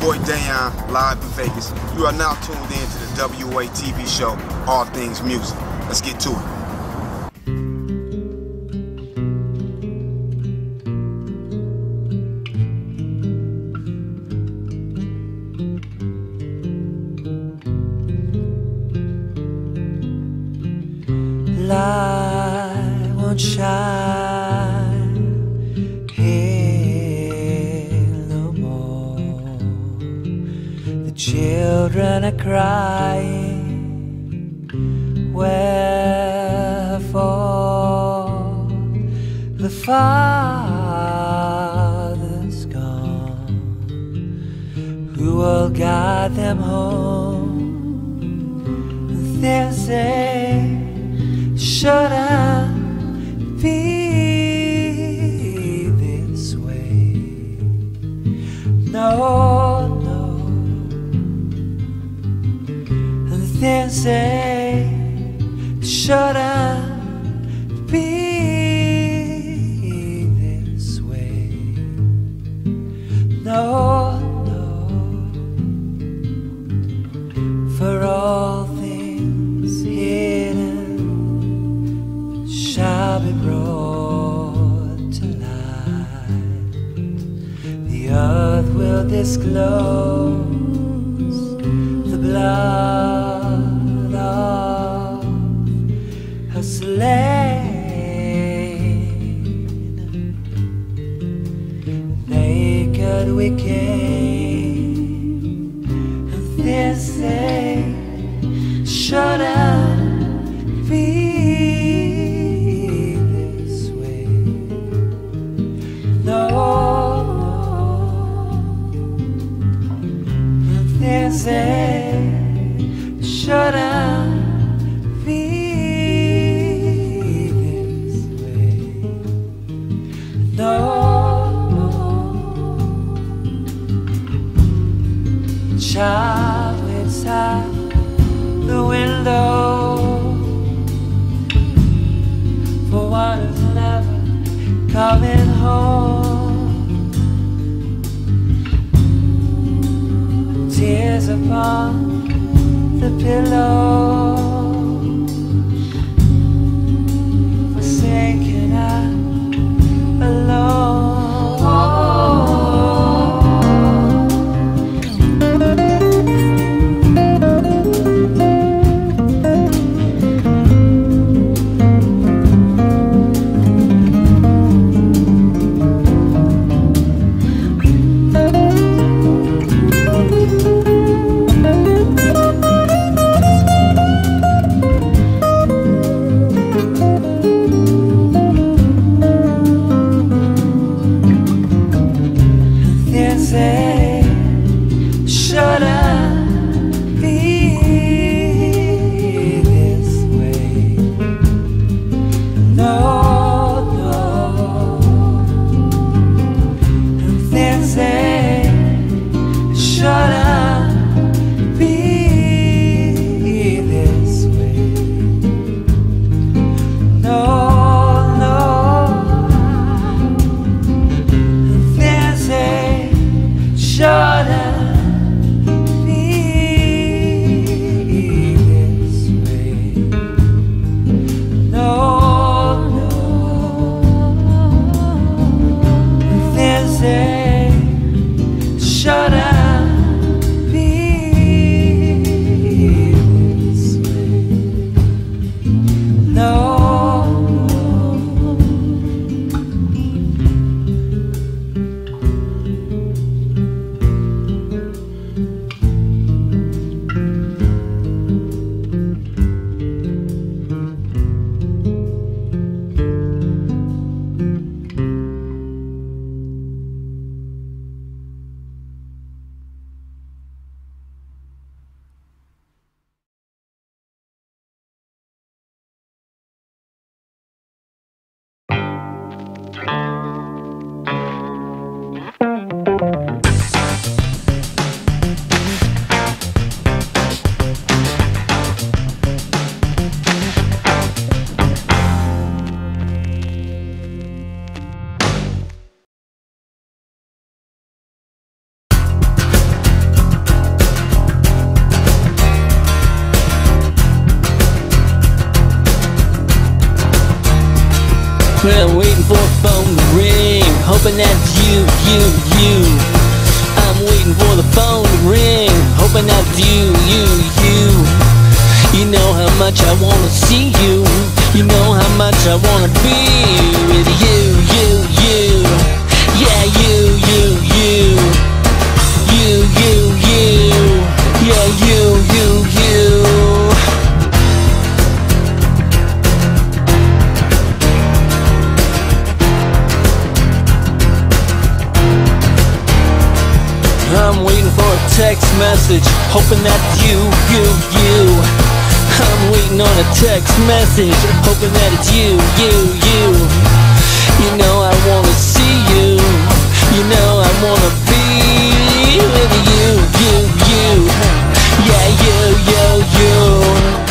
Boy Daiyon, live in Vegas. You are now tuned in to the WOA TV show, All Things Music. Let's get to it. Light won't shine here. Children are crying, wherefore the Father's gone, who will guide them home? They'll say, should I be this way? No. Then say, should I be this way? No, no. For all things hidden shall be brought to light. The earth will disclose the blood slain. Naked we came, and they say, should I be this way? No, and they say, should I? No. child inside the window for one who's never coming home. Tears upon the pillow for sinking out alone. Well, I'm waiting for a phone to ring, hoping that's you. I'm waiting for the phone to ring, hoping that's you. You know how much I wanna see you. You know how much I wanna be with you. Yeah, you. Yeah, you. I'm waiting for a text message, hoping that's you. I'm waiting on a text message, hoping that it's you. You know I wanna see you. You know I wanna be with you. Yeah, you. Yeah, you.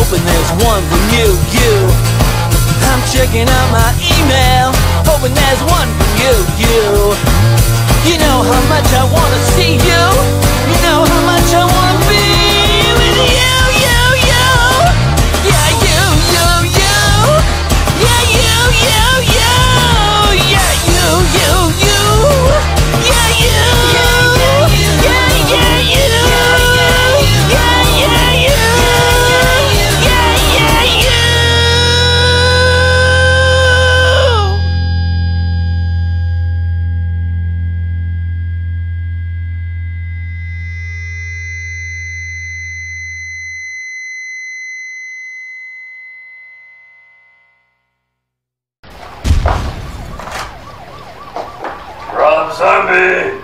Hoping there's one from you. I'm checking out my email, hoping there's one from you. You know how much I wanna see you. You know how much I wanna be with you. Yeah, you. Yeah, you. Sammy!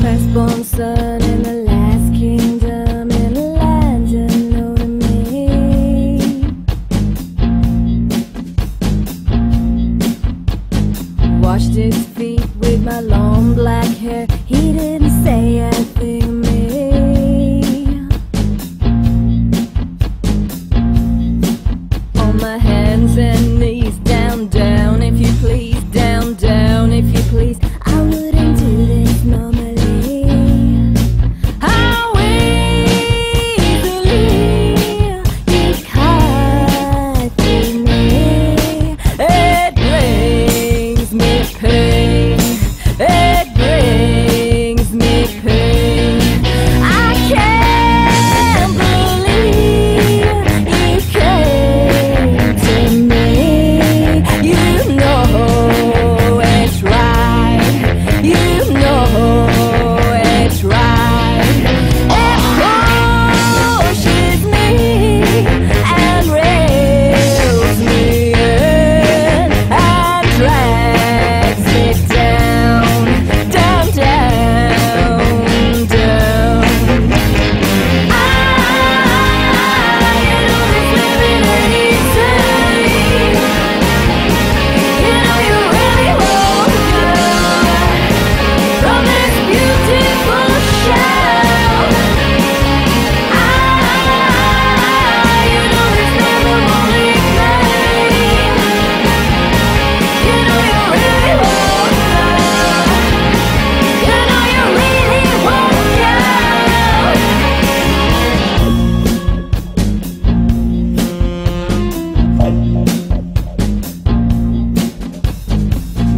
Firstborn son in the last kingdom, in the land unknown to me. Washed his feet with my long black hair. He didn't say a thing to me. On my hands and knees, down, down, if you please, down, down, if you please. I wouldn't do this normally.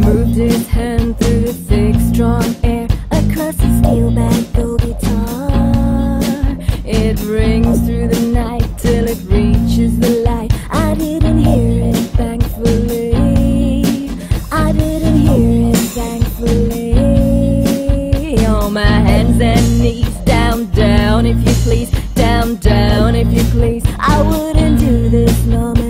Moved his hand through the thick, strong air. A cursed steel back old guitar. It rings through the night till it reaches the light. I didn't hear it, thankfully. I didn't hear it, thankfully. On my hands and knees, down, down, if you please, down, down, if you please. I wouldn't do this normally.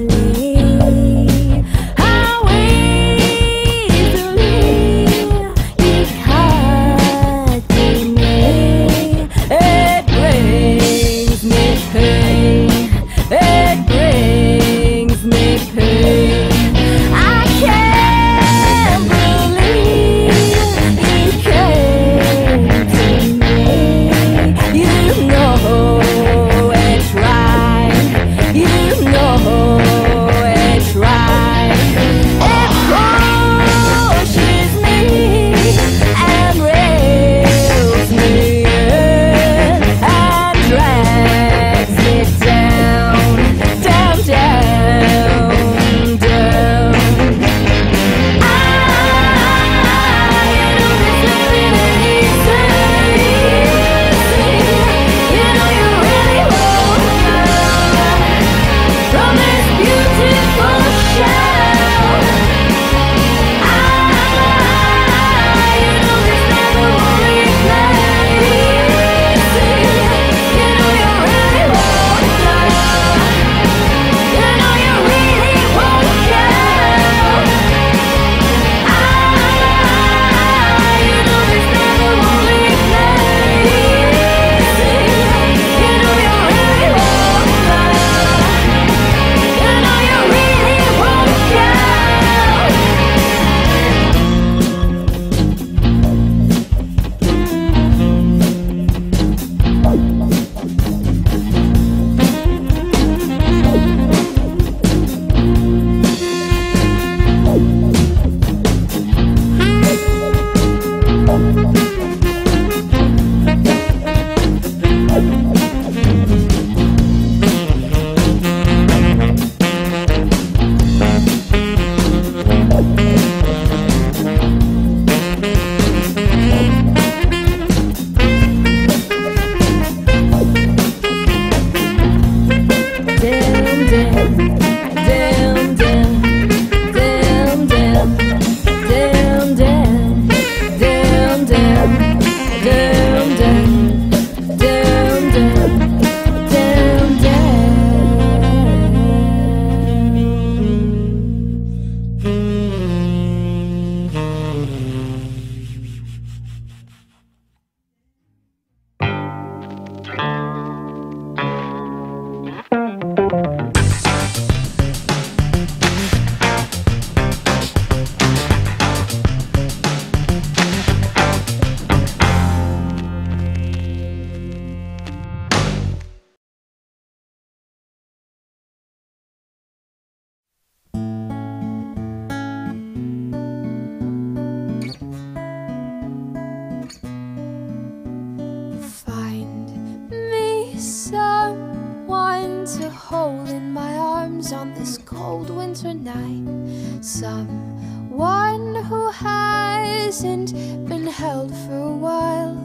words on this cold winter night. Someone who hasn't been held for a while.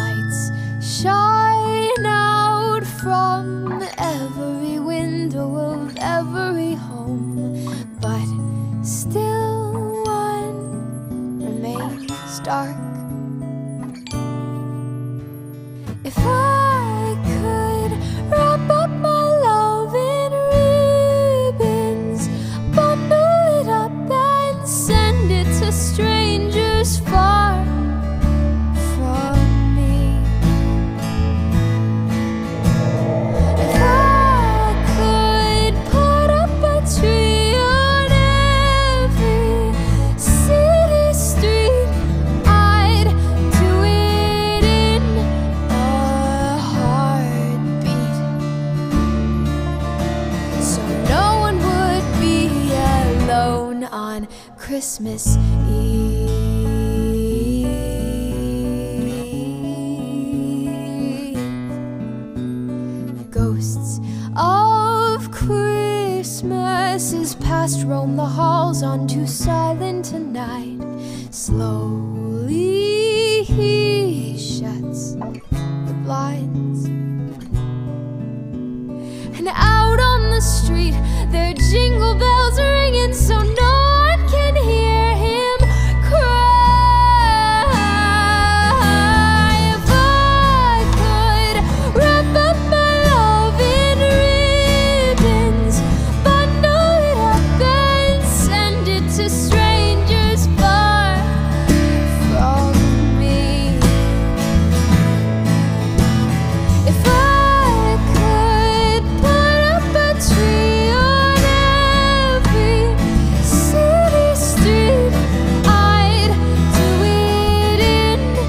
Lights shine out from every window of every home, but still one remains dark. If I could wrap up my love in ribbons, bundle it up and send it to strangers far from me. If I could put up a tree on every city street, I'd do it in a heartbeat, so no one would be alone on Christmas Eve. Ghosts of Christmases past roam the halls on too silent tonight. Slowly he shuts the blinds, and out on the street there are jingle bells ringing, so no one can hear him cry. If I could wrap up my love in ribbons, bundle it up and send it to strangers far from me. If I could put up a tree on every city street, I'd do it in a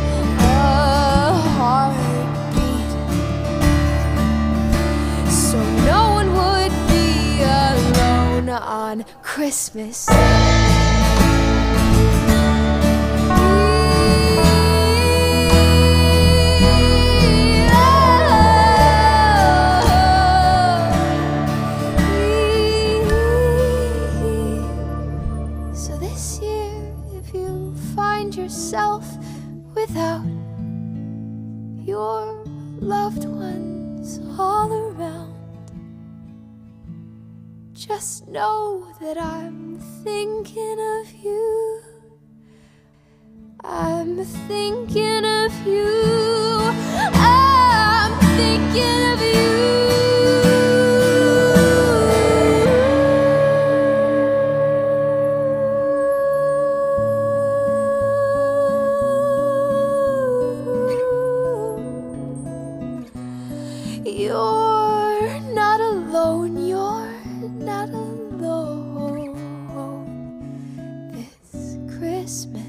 heartbeat, so no one would be alone on Christmas yourself without your loved ones all around. Just know that I'm thinking of you. I'm thinking of you. I'm thinking of you. You're not alone, you're not alone this Christmas.